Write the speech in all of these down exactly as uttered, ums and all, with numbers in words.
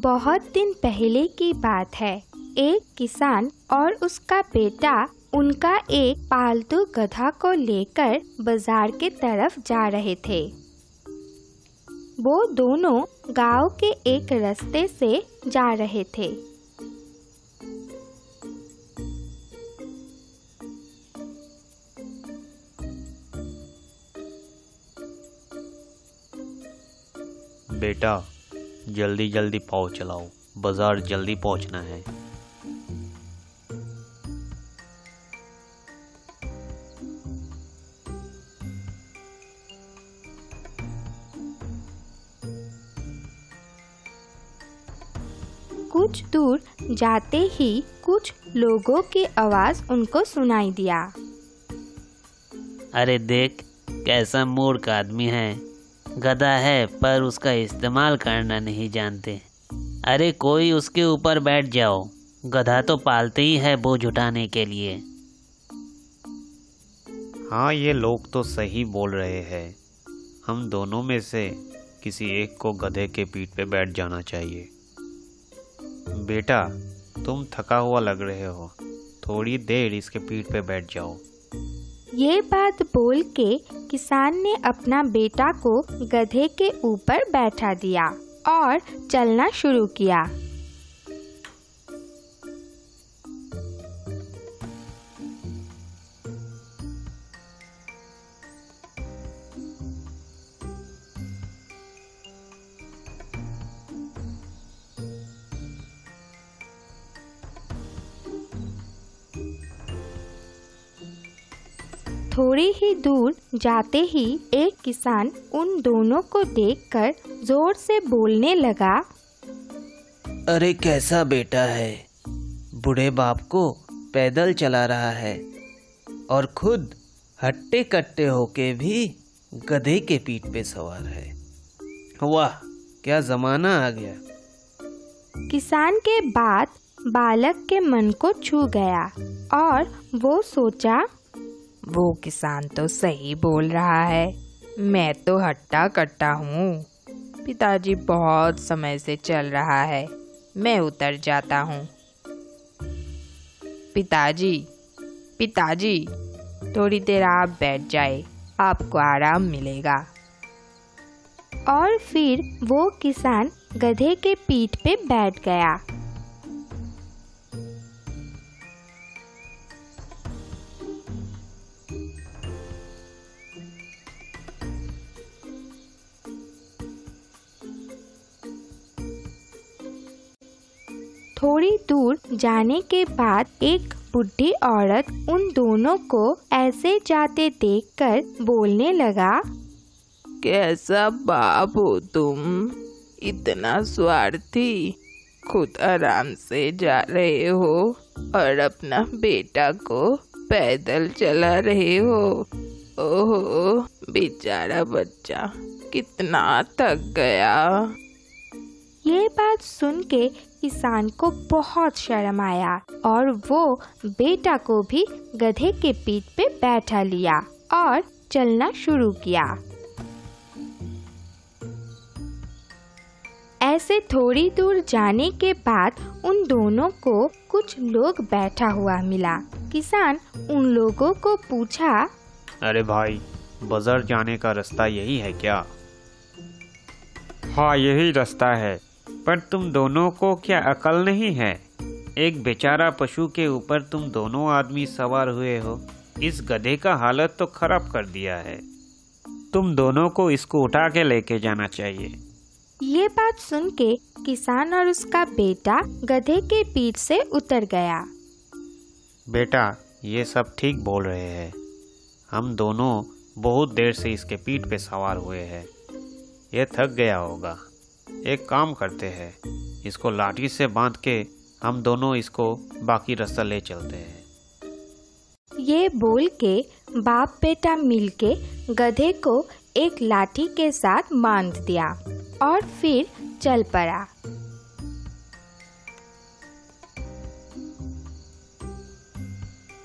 बहुत दिन पहले की बात है। एक किसान और उसका बेटा उनका एक पालतू गधा को लेकर बाजार के तरफ जा रहे थे। वो दोनों गांव के एक रास्ते से जा रहे थे। बेटा, जल्दी जल्दी पाँव चलाओ, बाजार जल्दी पहुंचना है। कुछ दूर जाते ही कुछ लोगों की आवाज उनको सुनाई दिया। अरे देख, कैसा मूर्ख आदमी है। गधा है पर उसका इस्तेमाल करना नहीं जानते। अरे कोई उसके ऊपर बैठ जाओ, गधा तो पालते ही है बोझ उठाने के लिए। हाँ, ये लोग तो सही बोल रहे हैं। हम दोनों में से किसी एक को गधे के पीठ पे बैठ जाना चाहिए। बेटा, तुम थका हुआ लग रहे हो, थोड़ी देर इसके पीठ पे बैठ जाओ। ये बात बोल के किसान ने अपना बेटा को गधे के ऊपर बैठा दिया और चलना शुरू किया। थोड़ी ही दूर जाते ही एक किसान उन दोनों को देखकर जोर से बोलने लगा। अरे कैसा बेटा है, बूढ़े बाप को पैदल चला रहा है और खुद हट्टे कट्टे होके भी गधे के पीठ पे सवार है। वाह, क्या जमाना आ गया। किसान के बाद बालक के मन को छू गया और वो सोचा, वो किसान तो सही बोल रहा है, मैं तो हट्टा कट्टा हूँ। पिताजी बहुत समय से चल रहा है, मैं उतर जाता हूँ। पिताजी पिताजी थोड़ी देर आप बैठ जाए, आपको आराम मिलेगा। और फिर वो किसान गधे के पीठ पे बैठ गया। थोड़ी दूर जाने के बाद एक बूढ़ी औरत उन दोनों को ऐसे जाते देखकर बोलने लगा। कैसा बाप हो तुम, इतना स्वार्थी। खुद आराम से जा रहे हो और अपना बेटा को पैदल चला रहे हो। ओहो, बेचारा बच्चा कितना थक गया। ये बात सुन के किसान को बहुत शर्म आया और वो बेटा को भी गधे के पीठ पे बैठा लिया और चलना शुरू किया। ऐसे थोड़ी दूर जाने के बाद उन दोनों को कुछ लोग बैठा हुआ मिला। किसान उन लोगों को पूछा, अरे भाई, बाजार जाने का रास्ता यही है क्या? हाँ, यही रास्ता है, पर तुम दोनों को क्या अकल नहीं है? एक बेचारा पशु के ऊपर तुम दोनों आदमी सवार हुए हो। इस गधे का हालत तो खराब कर दिया है। तुम दोनों को इसको उठा के लेके जाना चाहिए। ये बात सुन के किसान और उसका बेटा गधे के पीठ से उतर गया। बेटा, ये सब ठीक बोल रहे हैं। हम दोनों बहुत देर से इसके पीठ पे सवार हुए हैं। यह थक गया होगा। एक काम करते हैं, इसको लाठी से बांध के हम दोनों इसको बाकी रास्ता ले चलते हैं। ये बोल के बाप बेटा मिलके गधे को एक लाठी के साथ बांध दिया और फिर चल पड़ा।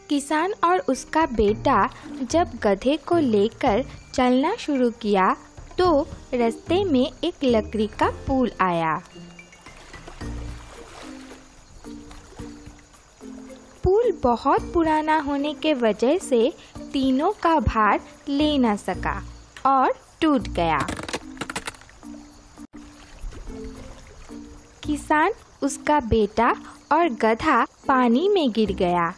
किसान और उसका बेटा जब गधे को लेकर चलना शुरू किया तो रास्ते में एक लकड़ी का पुल आया। पुल बहुत पुराना होने के वजह से तीनों का भार ले न सका और टूट गया। किसान, उसका बेटा और गधा पानी में गिर गया।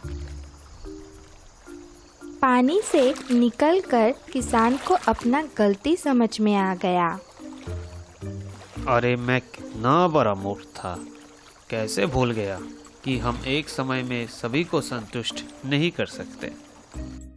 पानी से निकलकर किसान को अपना गलती समझ में आ गया। अरे मैं कितना बड़ा मूर्ख था, कैसे भूल गया कि हम एक समय में सभी को संतुष्ट नहीं कर सकते।